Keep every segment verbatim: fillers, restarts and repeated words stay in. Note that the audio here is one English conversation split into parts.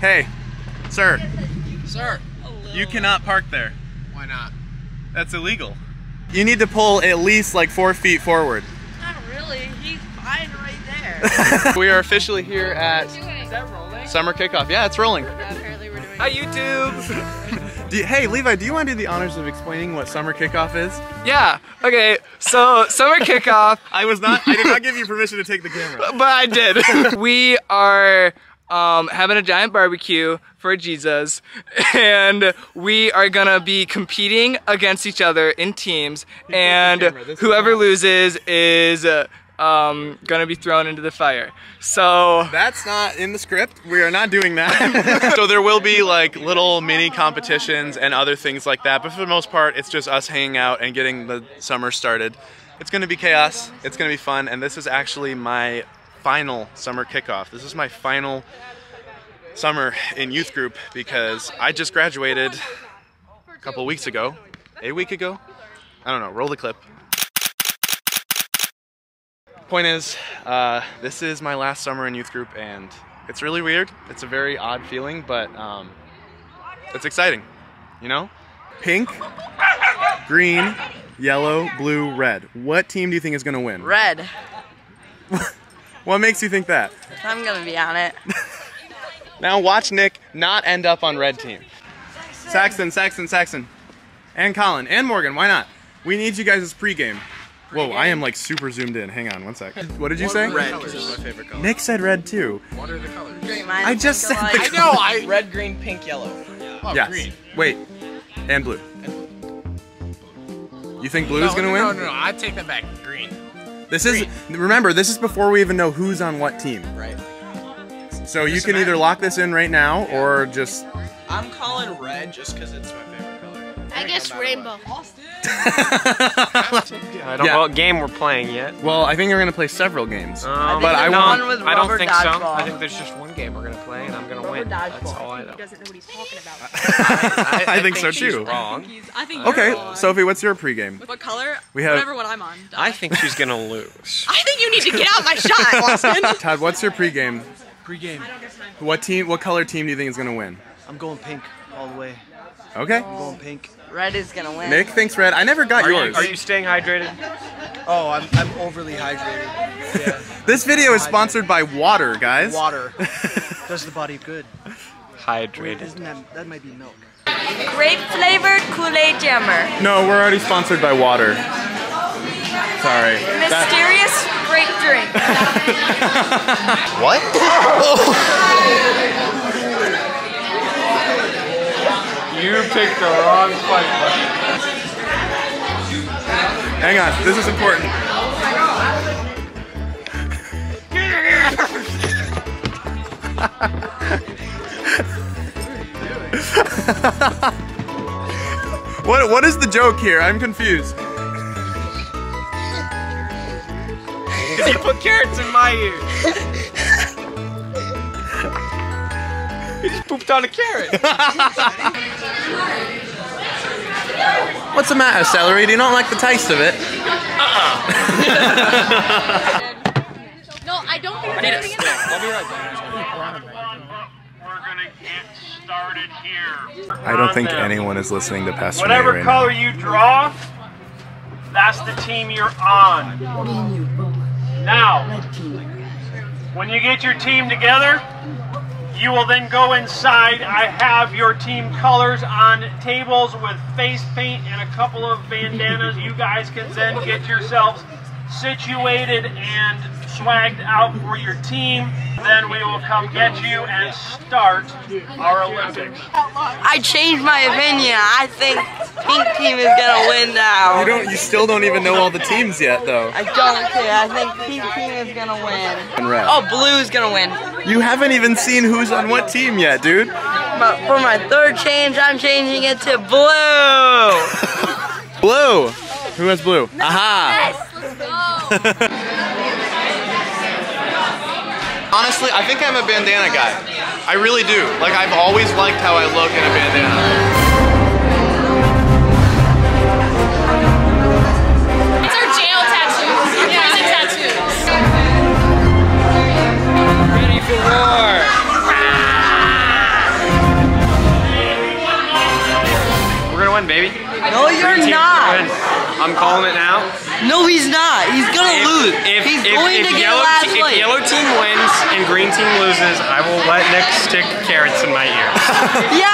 Hey, sir. Sir. You cannot park there. Why not? That's illegal. You need to pull at least like four feet forward. Not really. He's fine right there. We are officially here at summer kickoff. Yeah, it's rolling. Apparently we're doing. Hi, YouTube. do you, hey, Levi, do you want to do the honors of explaining what summer kickoff is? Yeah. Okay. So summer kickoff. I was not. I did not give you permission to take the camera. But I did. We are. Um, having a giant barbecue for Jesus, and we are gonna be competing against each other in teams, and whoever loses is uh, um, gonna be thrown into the fire. So that's not in the script. We are not doing that. So there will be like little mini competitions and other things like that, but for the most part it's just us hanging out and getting the summer started. It's gonna be chaos, it's gonna be fun, and this is actually my final summer kickoff. This is my final summer in youth group because I just graduated a couple weeks ago, a week ago? I don't know, roll the clip. Point is, uh, this is my last summer in youth group and it's really weird. It's a very odd feeling, but um, it's exciting, you know? Pink, green, yellow, blue, red. What team do you think is gonna win? Red. What makes you think that? I'm gonna be on it. Now watch Nick not end up on red team. Saxton, Saxton, Saxton. And Colin, and Morgan, why not? We need you guys as pregame. Whoa, I am like super zoomed in. Hang on, one sec. What did you say? Red, colors is my favorite color. Nick said red too. What are the colors? I just said the colors. I know, I- Red, green, pink, yellow. Oh, yes. Green. Wait, and blue. You think blue no, is gonna no, win? No, no, no, I take that back, green. This is, remember, this is before we even know who's on what team. Right. So you can either lock this in right now or just... I'm calling red just because it's my favorite color. I guess rainbow. I don't know what game we're playing yet. Well, I think we're going to play several games. Um, but I, won't, I don't think so. I think there's just one game we're going to play and I'm going to win. That's all I know. He doesn't know what he's talking about. I, I, I, I think, think so too. Wrong. I think, I think okay, wrong. Sophie, what's your pregame? What color? We have, Whatever one I'm on. Duh. I think she's going to lose. I think you need to get out my shot, Austin. Todd, what's your pregame? Pregame. What team? What color team do you think is going to win? I'm going pink all the way. Okay. I'm going pink. Red is going to win. Nick thinks red. I never got are yours. You, are you staying hydrated? Oh, I'm, I'm overly hydrated. Yeah. This video is sponsored by water, guys. Water. Does the body good. Hydrated. Wait, isn't that, that might be milk. Grape flavored Kool-Aid jammer. No, we're already sponsored by water. Sorry. Mysterious that... grape drink. What? Oh. You picked the wrong fight button. Hang on, this is important. what what is the joke here? I'm confused. He put carrots in my ear. He just pooped on a carrot. What's the matter, celery? Do you not like the taste of it? Uh-uh. No, I don't think there's anything in there. I'll be right back. Started here. I don't think anyone is listening to Pastor Whatever May right color now. You draw, that's the team you're on. Now, when you get your team together, you will then go inside. I have your team colors on tables with face paint and a couple of bandanas. You guys can then get yourselves situated and swagged out for your team. Then we will come get you and start our Olympics. I changed my opinion. I think pink team is gonna win now. You don't. You still don't even know all the teams yet, though. I don't care. I think pink team is gonna win. Red. Oh, blue is gonna win. You haven't even seen who's on what team yet, dude. But for my third change, I'm changing it to blue. Blue. Who has blue? No, aha. Yes, let's go. Honestly, I think I'm a bandana guy. I really do. Like, I've always liked how I look in a bandana. It's our jail tattoos. Yeah. Prison tattoos. Ready for war. No, you're not. I'm calling it now. No, he's not. He's gonna if, lose. If, he's if, going if to get last place. If yellow team wins and green team loses, I will let Nick stick carrots in my ear. Yeah.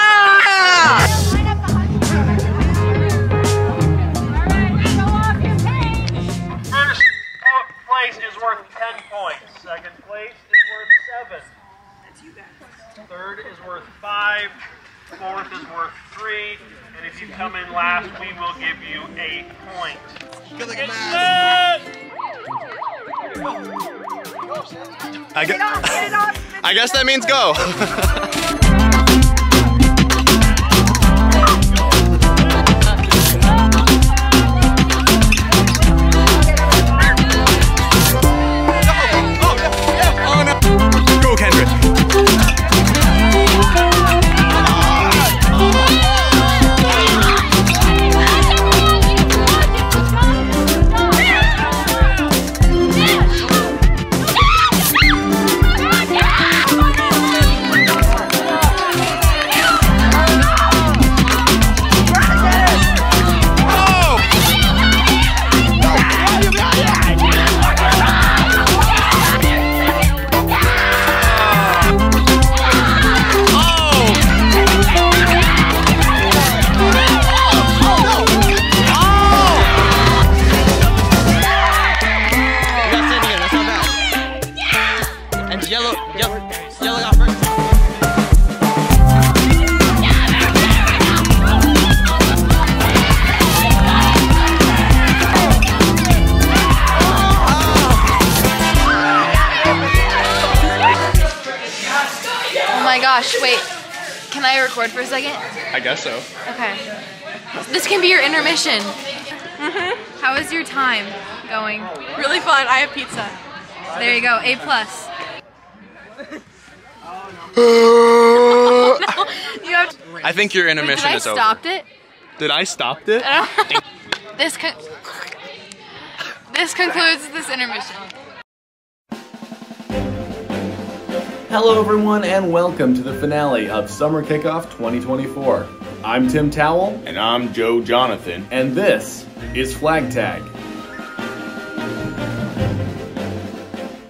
ten points. Second place is worth seven. Third is worth five. Fourth is worth three. And if you come in last, we will give you eight points. I guess, I guess that means go. Wait, can I record for a second? I guess so. Okay. This can be your intermission. Mm-hmm. How is your time going? Really fun. I have pizza. There you go. A plus. No, you have to... I think your intermission Wait, is over. Did I stop it? Did I stop it? this con this concludes this intermission. Hello everyone and welcome to the finale of Summer Kickoff twenty twenty-four. I'm Tim Towell. And I'm Joe Jonathan. And this is Flag Tag.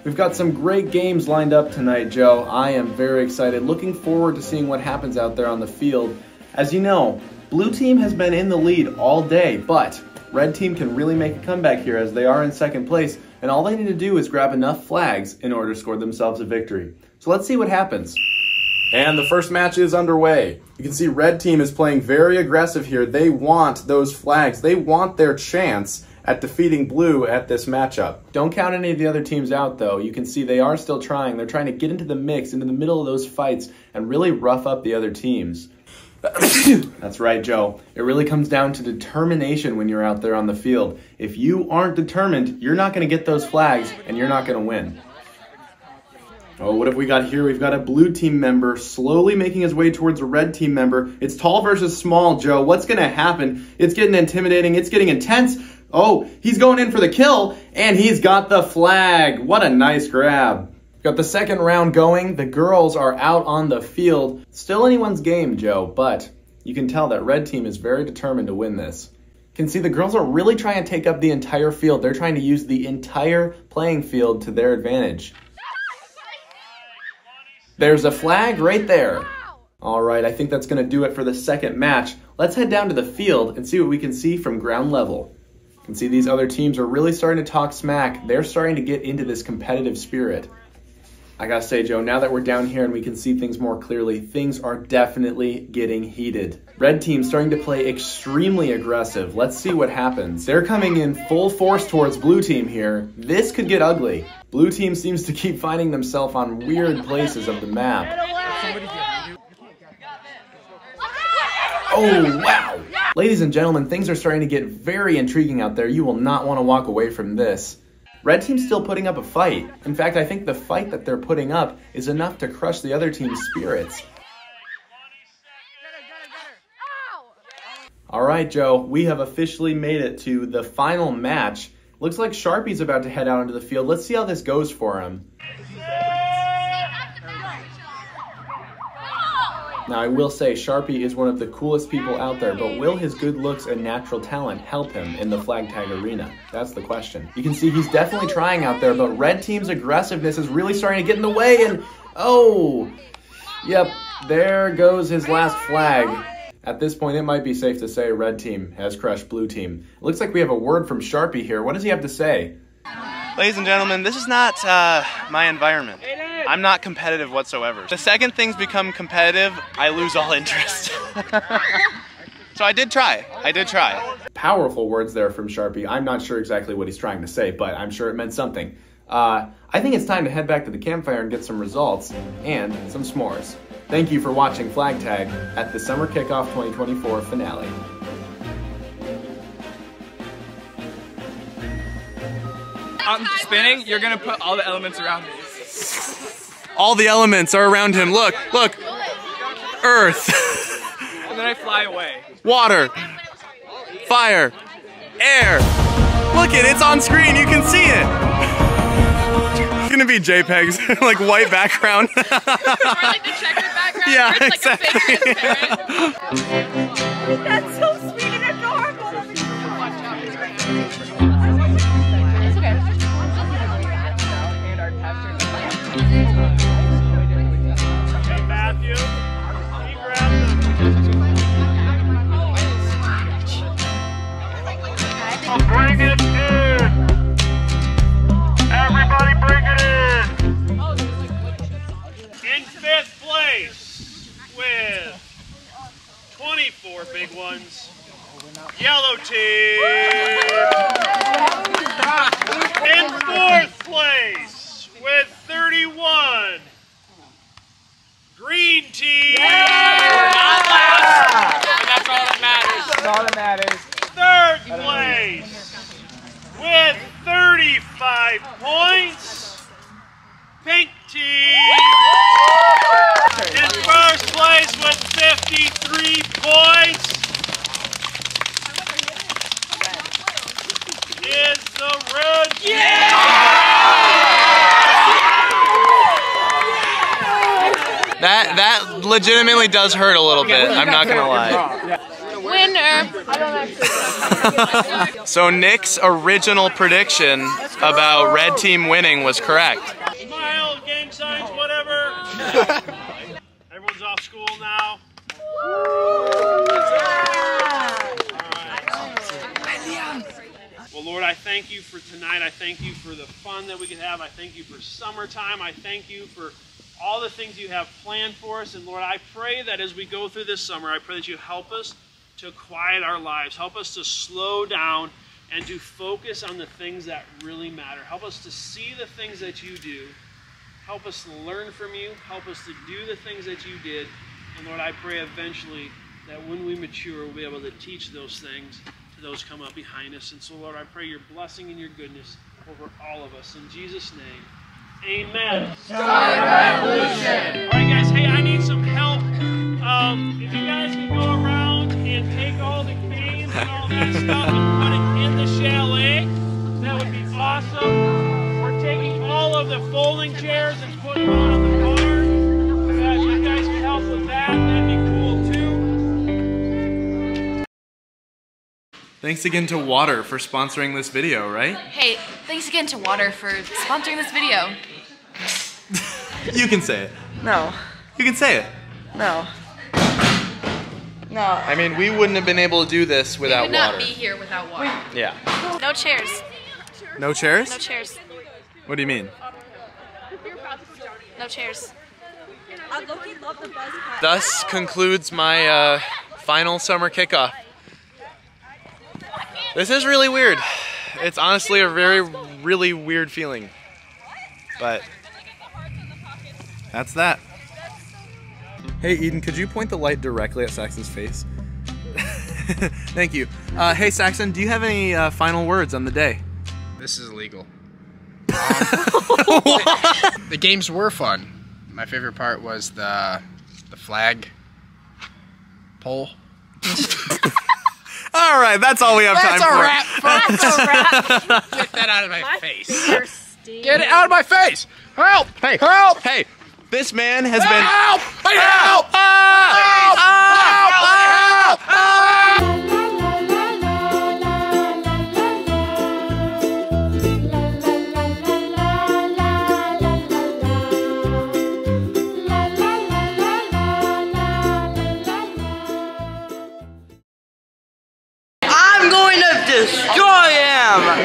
We've got some great games lined up tonight, Joe. I am very excited. Looking forward to seeing what happens out there on the field. As you know, blue team has been in the lead all day, but red team can really make a comeback here as they are in second place, and all they need to do is grab enough flags in order to score themselves a victory. So let's see what happens. And the first match is underway. You can see red team is playing very aggressive here. They want those flags. They want their chance at defeating blue at this matchup. Don't count any of the other teams out though. You can see they are still trying. They're trying to get into the mix, into the middle of those fights and really rough up the other teams. That's right, Joe. It really comes down to determination when you're out there on the field. If you aren't determined, you're not gonna get those flags and you're not gonna win. Oh, what have we got here? We've got a blue team member slowly making his way towards a red team member. It's tall versus small, Joe. What's going to happen? It's getting intimidating. It's getting intense. Oh, he's going in for the kill, and he's got the flag. What a nice grab. Got the second round going. The girls are out on the field. Still anyone's game, Joe, but you can tell that red team is very determined to win this. Can see the girls are really trying to take up the entire field. They're trying to use the entire playing field to their advantage. There's a flag right there. All right, I think that's gonna do it for the second match. Let's head down to the field and see what we can see from ground level. You can see these other teams are really starting to talk smack. They're starting to get into this competitive spirit. I gotta say, Joe, now that we're down here and we can see things more clearly, things are definitely getting heated. Red team starting to play extremely aggressive. Let's see what happens. They're coming in full force towards blue team here. This could get ugly. Blue team seems to keep finding themselves on weird places of the map. Oh, wow! Ladies and gentlemen, things are starting to get very intriguing out there. You will not want to walk away from this. Red team's still putting up a fight. In fact, I think the fight that they're putting up is enough to crush the other team's spirits. All right, Joe, we have officially made it to the final match. Looks like Sharpy's about to head out into the field. Let's see how this goes for him. Now I will say Sharpy is one of the coolest people out there, but will his good looks and natural talent help him in the flag tag arena? That's the question. You can see he's definitely trying out there, but red team's aggressiveness is really starting to get in the way, and oh, yep, there goes his last flag. At this point, it might be safe to say red team has crushed blue team. It looks like we have a word from Sharpy here. What does he have to say? Ladies and gentlemen, this is not uh, my environment. I'm not competitive whatsoever. The second things become competitive, I lose all interest. So I did try, I did try. Powerful words there from Sharpy. I'm not sure exactly what he's trying to say, but I'm sure it meant something. Uh, I think it's time to head back to the campfire and get some results and some s'mores. Thank you for watching Flag Tag at the Summer Kickoff twenty twenty-four finale. I'm spinning, you're gonna put all the elements around me. All the elements are around him. Look, look. Earth. And then I fly away. Water. Fire. Air. Look it, it's on screen, you can see it. It's gonna be JPEGs, like white background. Or like the checkered background. Yeah, where it's like exactly. A yeah. That's so sweet and adorable. Watch out. Bring it in! Everybody bring it in! In fifth place with twenty-four big ones, yellow team! In fourth place with thirty-one, green team! We're not last! And that's all that matters. That's all that matters. Third place with thirty-five points, pink team. In first place with fifty-three points is the red team. That that legitimately does hurt a little bit. I'm not gonna lie. Winner. So Nick's original prediction about red team winning was correct. Smile, gang signs, whatever. Everyone's off school now. Well, Lord, I thank you for tonight. I thank you for the fun that we could have. I thank you for summertime. I thank you for all the things you have planned for us. And Lord, I pray that as we go through this summer, I pray that you help us to quiet our lives. Help us to slow down and to focus on the things that really matter. Help us to see the things that you do. Help us to learn from you. Help us to do the things that you did. And Lord, I pray eventually that when we mature, we'll be able to teach those things to those come up behind us. And so Lord, I pray your blessing and your goodness over all of us. In Jesus' name, amen. Start a revolution. All right, guys, hey, I need some help. Um, if you guys can go around and take all the canes and all that stuff and put it in the chalet. That would be awesome. We're taking all of the folding chairs and putting them on the barn. So if you guys can help with that, that'd be cool too. Thanks again to Water for sponsoring this video, right? Hey, thanks again to Water for sponsoring this video. You can say it. No. You can say it. No. No. I mean, we wouldn't have been able to do this without water. We would not water. be here without water. Yeah. No chairs. No chairs? No chairs. What do you mean? No chairs. Thus concludes my uh, final summer kickoff. This is really weird. It's honestly a very, really weird feeling. But that's that. Hey Eden, could you point the light directly at Saxton's face? Thank you. Uh, hey Saxton, do you have any uh, final words on the day? This is illegal. Um, the, the games were fun. My favorite part was the the flag pole. All right, that's all we have that's time for. That's a wrap. That's a wrap. Get that out of my, my face. Thirsty. Get it out of my face. Help! Hey! Help! Hey! This man has help! been- Help! Help! Help! Ah! destroy him!